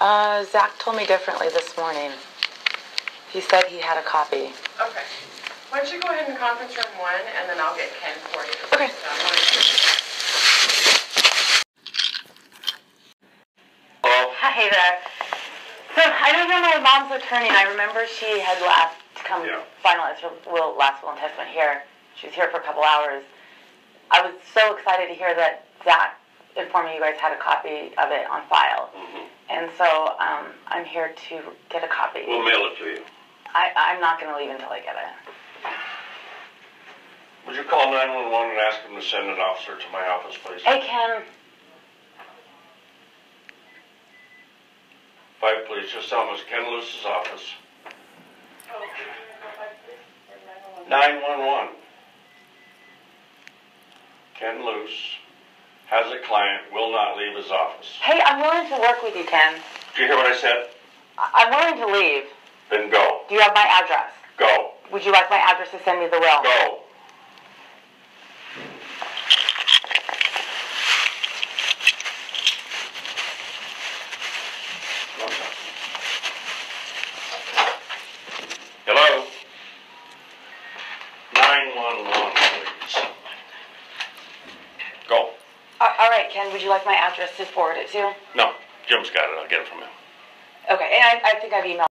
Zac told me differently this morning. He said he had a copy. Okay. Why don't you go ahead in conference room 1, and then I'll get Ken for you. Okay. Hello? Hi there. So, I don't know my mom's attorney, and I remember she had last come finalize her will, last will and testament here. She was here for a couple hours. I was so excited to hear that Zac informed me you guys had a copy of it on file. Mm-hmm. And so I'm here to get a copy. We'll mail it to you. I'm not going to leave until I get it. Would you call 911 and ask them to send an officer to my office, please? Hey, Ken. 5, please. Just tell them it's Ken Luce's office. 911. Ken Luce has a client, will not leave his office. Hey, I'm willing to work with you, Ken. Did you hear what I said? I'm willing to leave. Then go. Do you have my address? Go. Would you like my address to send me the will? Go. Hello? 911, please. Go. All right, Ken, would you like my address to forward it to? No, Jim's got it. I'll get it from him. Okay, and I think I've emailed.